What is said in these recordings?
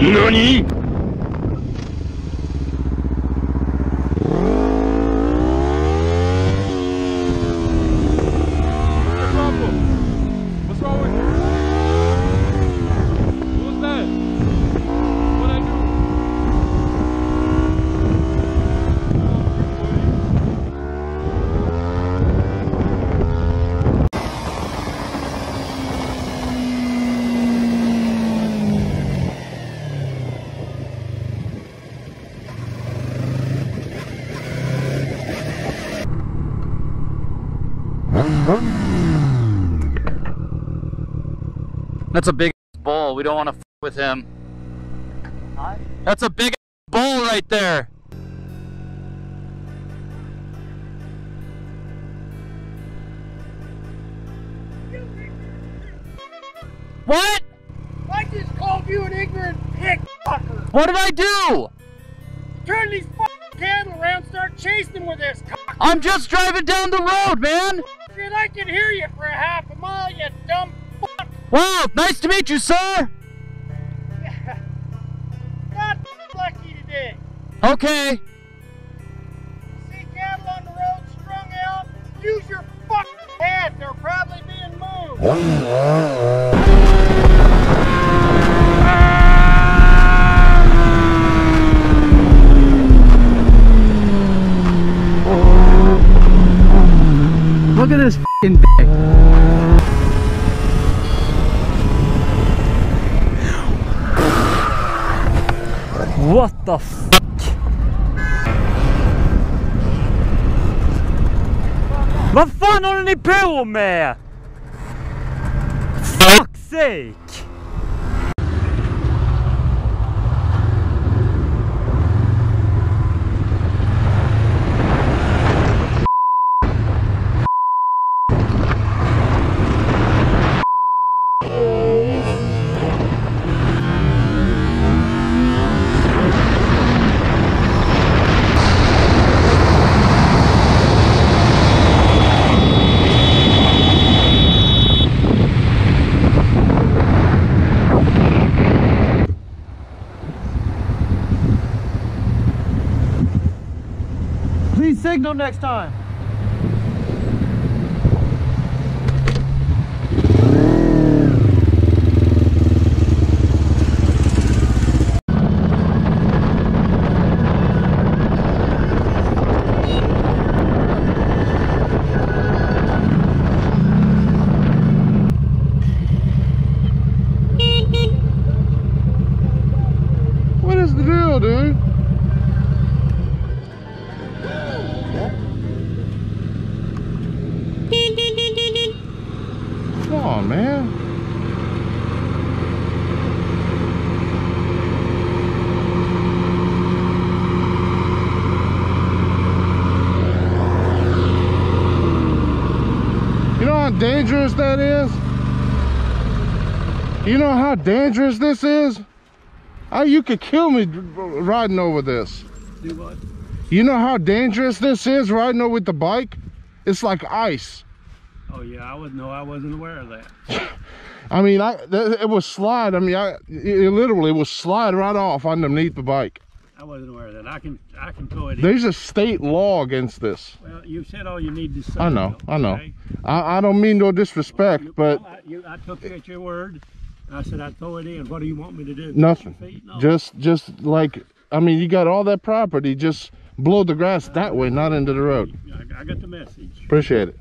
NANI?! That's a big bull. We don't want to f with him. Huh? That's a big bull right there. What? I just called you an ignorant pig fucker. What did I do? Turn these fucking cattle around, start chasing them with this cock. I'm just driving down the road, man. Shit, I can hear you for a half a mile, you dumb fuck. Wow, nice to meet you, sir. Not lucky today. Okay. See cattle on the road strung out? Use your fucking head. They're probably being moved. Look at this f***ing dick. What the f***? Vad fan håller ni på med? Fuck's sake! Signal next time. What is the deal, dude? Oh man. You know how dangerous that is? You know how dangerous this is? You could kill me riding over this. Do what? You know how dangerous this is riding over with the bike? It's like ice. Oh yeah, I wasn't aware of that. I mean, it was slide. I mean, it literally was slide right off underneath the bike. I wasn't aware of that. I can pull it. There's in. A state law against this. Well, you said all you need to say. I know, though, I know. Okay? I don't mean no disrespect, well, I took you at your word. I said I'd throw it in. What do you want me to do? Nothing. No. Just like, I mean, you got all that property. Just blow the grass that way, not into the road. I got the message. Appreciate it.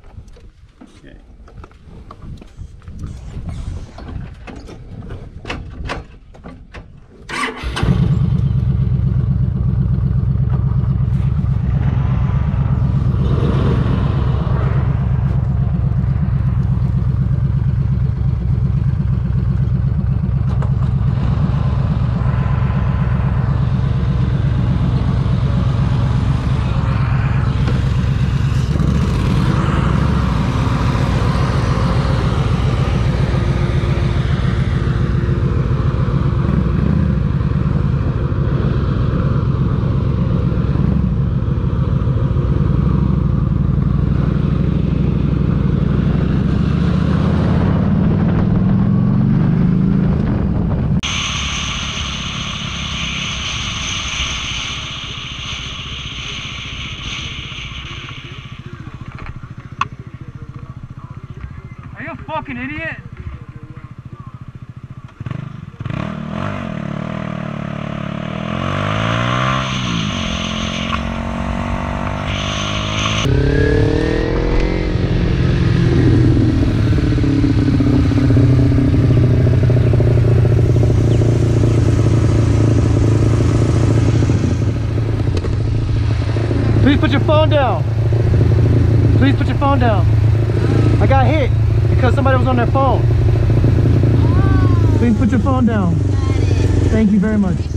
phone down. Please put your phone down. I got hit because somebody was on their phone. Please put your phone down. Thank you very much.